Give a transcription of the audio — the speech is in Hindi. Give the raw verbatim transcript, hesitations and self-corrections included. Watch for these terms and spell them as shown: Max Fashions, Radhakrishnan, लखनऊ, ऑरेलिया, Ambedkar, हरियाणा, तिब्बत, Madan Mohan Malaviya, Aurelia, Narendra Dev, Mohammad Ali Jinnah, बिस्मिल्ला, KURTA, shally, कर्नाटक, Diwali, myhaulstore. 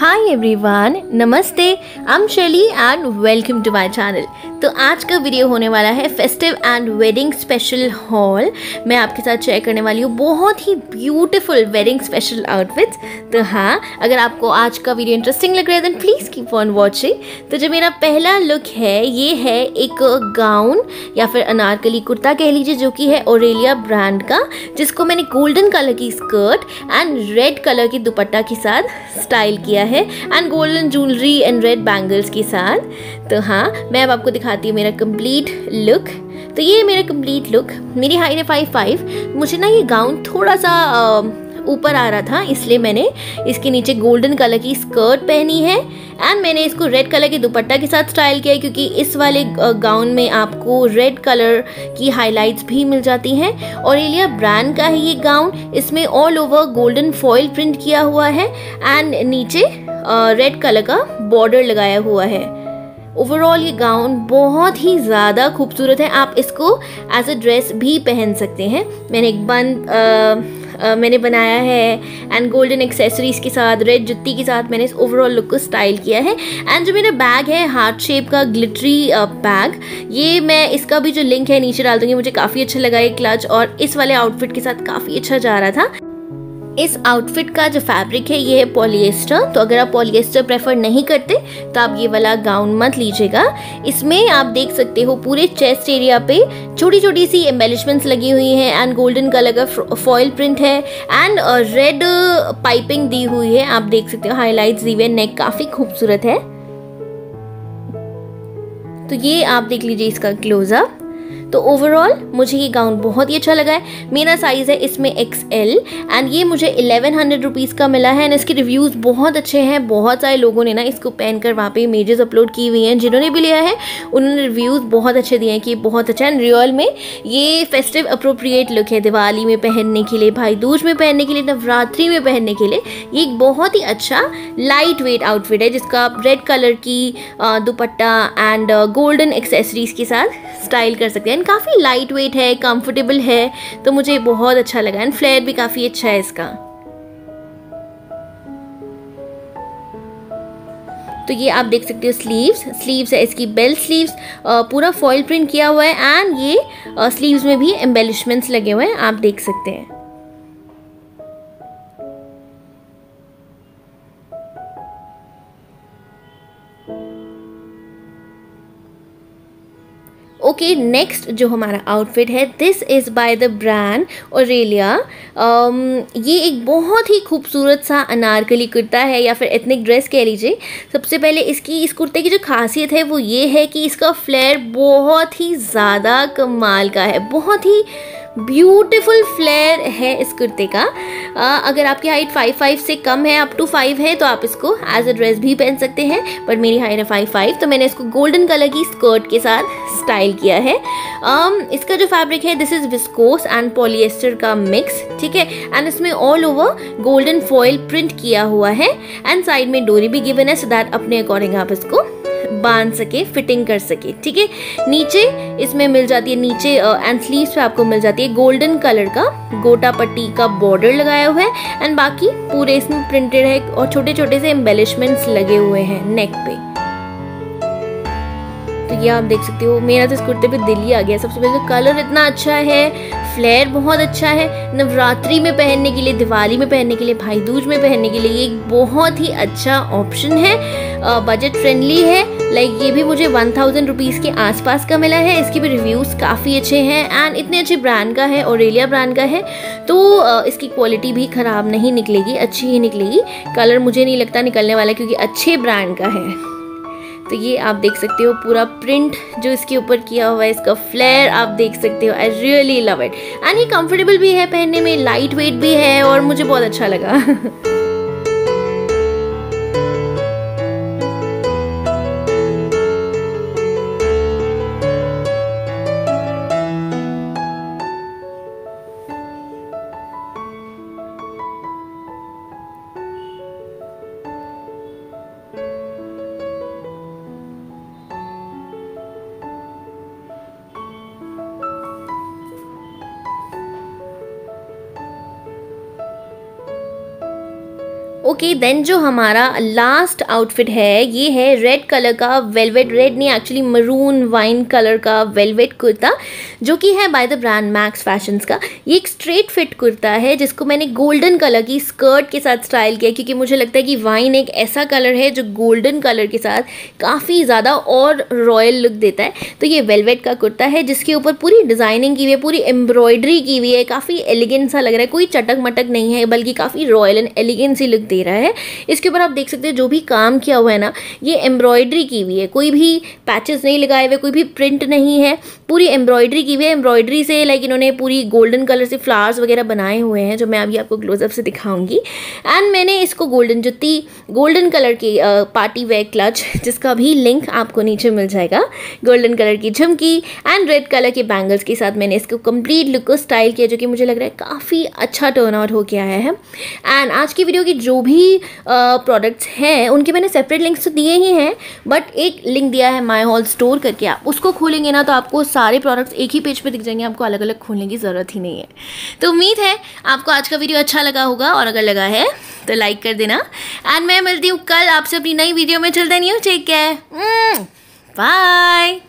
हाय एवरीवन, नमस्ते, I am Shelley and welcome to my channel. तो आज का वीडियो होने वाला है festive and wedding special haul. मैं आपके साथ शेयर करने वाली हूँ बहुत ही ब्यूटीफुल वेडिंग स्पेशल आउटफिट्स। तो हाँ, अगर आपको आज का वीडियो इंटरेस्टिंग लग रहा है then please keep on watching. तो जो मेरा पहला लुक है ये है एक गाउन या फिर अनारकली कुर्ता कह लीजिए, जो कि है ओरेलिया ब्रांड का, जिसको मैंने गोल्डन कलर की स्कर्ट एंड रेड कलर की दुपट्टा के साथ स्टाइल किया है and golden jewellery and red bangles के साथ। तो हाँ, मैं अब आपको दिखाती हूँ मेरा कंप्लीट लुक। तो ये मेरा कंप्लीट लुक। मेरी हाइट है फाइव फाइव। मुझे ना ये गाउन थोड़ा सा ऊपर आ रहा था, इसलिए मैंने इसके नीचे गोल्डन कलर की स्कर्ट पहनी है एंड मैंने इसको रेड कलर के दुपट्टा के साथ स्टाइल किया है, क्योंकि इस वाले गाउन में आपको रेड कलर की हाइलाइट्स भी मिल जाती हैं। ऑरेलिया ब्रांड का है ये गाउन। इसमें all over golden foil print किया हुआ है एंड नीचे रेड कलर का बॉर्डर लगाया हुआ है। ओवरऑल ये गाउन बहुत ही ज़्यादा खूबसूरत है। आप इसको एज अ ड्रेस भी पहन सकते हैं। मैंने एक बंद आ, मैंने बनाया है एंड गोल्डन एक्सेसरीज़ के साथ, रेड जुत्ती के साथ मैंने इस ओवरऑल लुक को स्टाइल किया है। एंड जो मेरा बैग है हार्ट शेप का ग्लिटरी बैग, ये मैं इसका भी जो लिंक है नीचे डाल दूँगी। मुझे काफ़ी अच्छा लगा ये क्लच और इस वाले आउटफिट के साथ काफ़ी अच्छा जा रहा था। इस आउटफिट का जो फैब्रिक है ये है पॉलिएस्टर। तो अगर आप पॉलिएस्टर प्रेफर नहीं करते तो आप ये वाला गाउन मत लीजिएगा। इसमें आप देख सकते हो पूरे चेस्ट एरिया पे छोटी छोटी सी एम्बेलिशमेंट्स लगी हुई हैं एंड गोल्डन कलर का फॉइल प्रिंट है एंड रेड पाइपिंग दी हुई है। आप देख सकते हो हाईलाइट्स दी हुई है, नेक काफ़ी खूबसूरत है। तो ये आप देख लीजिए इसका क्लोजअप। तो ओवरऑल मुझे ये गाउन बहुत ही अच्छा लगा है। मेरा साइज़ है इसमें एक्स एल एंड ये मुझे इलेवन हंड्रेड रुपीज़ का मिला है एंड इसके रिव्यूज़ बहुत अच्छे हैं। बहुत सारे लोगों ने ना इसको पहनकर वहाँ पे इमेजेस अपलोड की हुई हैं। जिन्होंने भी लिया है उन्होंने रिव्यूज़ बहुत अच्छे दिए हैं कि बहुत अच्छा एंड रियल में ये फेस्टिव अप्रोप्रिएट लुक है। दिवाली में पहनने के लिए, भाई दूज में पहनने के लिए, नवरात्रि में पहनने के लिए ये एक बहुत ही अच्छा लाइट वेट आउटफिट है, जिसका आप रेड कलर की दुपट्टा एंड गोल्डन एक्सेसरीज़ के साथ स्टाइल कर सकते हैं। काफ़ी लाइट वेट है, कंफर्टेबल है, तो मुझे बहुत अच्छा लगा एंड फ्लेयर भी काफ़ी अच्छा है इसका। तो ये आप देख सकते हो स्लीव्स स्लीव्स है इसकी, बेल्ट स्लीव्स, पूरा फॉइल प्रिंट किया हुआ है एंड ये आ, स्लीव्स में भी एम्बेलिशमेंट्स लगे हुए हैं, आप देख सकते हैं। ओके, नेक्स्ट जो हमारा आउटफिट है this is by the brand ऑरेलिया। ये एक बहुत ही खूबसूरत सा अनारकली कुर्ता है या फिर एथनिक ड्रेस कह लीजिए। सबसे पहले इसकी इस कुर्ते की जो खासियत है वो ये है कि इसका फ्लेयर बहुत ही ज़्यादा कमाल का है। बहुत ही ब्यूटीफुल फ्लेयर है इस कुर्ते का। आ, अगर आपकी हाइट फाइव फाइव से कम है, अप टू फाइव है, तो आप इसको एज अ ड्रेस भी पहन सकते हैं, पर मेरी हाइट है फाइव फाइव, तो मैंने इसको गोल्डन कलर की स्कर्ट के साथ स्टाइल किया है। um, इसका जो फैब्रिक है this is viscose and polyester का मिक्स, ठीक है, एंड इसमें all over golden foil print किया हुआ है एंड साइड में डोरी भी गिवन है, सो दैट अपने अकॉर्डिंग आप इसको बांध सके, फिटिंग कर सके, ठीक है। नीचे इसमें मिल जाती है, नीचे एंड स्लीव्स पे आपको मिल जाती है गोल्डन कलर का गोटा पट्टी का बॉर्डर लगाया हुआ है एंड बाकी पूरे इसमें प्रिंटेड है और छोटे छोटे से एम्बेलिशमेंट्स लगे हुए हैं नेक पे। तो ये आप देख सकते हो, मेरा तो इस कुर्ते पे दिल ही आ गया। सबसे पहले तो कलर इतना अच्छा है, फ्लेयर बहुत अच्छा है। नवरात्रि में पहनने के लिए, दिवाली में पहनने के लिए, भाई दूज में पहनने के लिए ये एक बहुत ही अच्छा ऑप्शन है। बजट फ्रेंडली है। लाइक ये भी मुझे वन थाउजेंड रुपीज़ के आसपास का मिला है। इसके भी रिव्यूज़ काफ़ी अच्छे हैं एंड इतने अच्छे ब्रांड का है, ऑरेलिया ब्रांड का है, तो इसकी क्वालिटी भी ख़राब नहीं निकलेगी, अच्छी ही निकलेगी। कलर मुझे नहीं लगता निकलने वाला, क्योंकि अच्छे ब्रांड का है। तो ये आप देख सकते हो पूरा प्रिंट जो इसके ऊपर किया हुआ है, इसका फ्लेयर आप देख सकते हो। I really love it and ये कंफर्टेबल भी है पहनने में, लाइट वेट भी है और मुझे बहुत अच्छा लगा। ओके देन जो हमारा लास्ट आउटफिट है ये है रेड कलर का वेलवेट, रेड नहीं एक्चुअली मरून वाइन कलर का वेलवेट कुर्ता जो कि है by the brand Max fashions का। ये एक स्ट्रेट फिट कुर्ता है जिसको मैंने गोल्डन कलर की स्कर्ट के साथ स्टाइल किया क्योंकि मुझे लगता है कि वाइन एक ऐसा कलर है जो गोल्डन कलर के साथ काफ़ी ज़्यादा और रॉयल लुक देता है। तो ये वेलवेट का कुर्ता है जिसके ऊपर पूरी डिज़ाइनिंग की हुई है, पूरी एम्ब्रॉयडरी की हुई है, काफ़ी एलिगेंट सा लग रहा है, कोई चटक मटक नहीं है बल्कि काफ़ी रॉयल एंड एलिगेंट सी लुक दे रहा है। इसके ऊपर आप देख सकते हैं जो भी काम किया हुआ है ना ये एम्ब्रॉयडरी की हुई है, कोई भी पैचेस नहीं लगाए हुए, कोई भी प्रिंट नहीं है, पूरी एम्ब्रॉयडरी की हुई है। एम्ब्रॉयडरी से लाइक इन्होंने पूरी गोल्डन कलर से फ्लावर्स वगैरह बनाए हुए हैं जो मैं अभी आपको क्लोजअप से दिखाऊंगी। एंड मैंने इसको गोल्डन जुत्ती, गोल्डन कलर की पार्टी वेयर क्लच जिसका भी लिंक आपको नीचे मिल जाएगा, गोल्डन कलर की झुमकी एंड रेड कलर के बैंगल्स के साथ मैंने इसको कंप्लीट लुक को स्टाइल किया जो कि मुझे लग रहा है काफ़ी अच्छा टर्न आउट हो गया है। एंड आज की वीडियो की जो भी प्रोडक्ट्स हैं उनके मैंने सेपरेट लिंक्स तो दिए ही हैं बट एक लिंक दिया है माई हॉल स्टोर करके, आप उसको खोलेंगे ना तो आपको सारे प्रोडक्ट्स एक ही पेज पर पे दिख जाएंगे, आपको अलग अलग खोलने की ज़रूरत ही नहीं है। तो उम्मीद है आपको आज का वीडियो अच्छा लगा होगा और अगर लगा है तो लाइक कर देना एंड मैं मिलती हूँ कल आपसे अपनी नई वीडियो में। चलते नहीं हो, टेक केयर, बाय।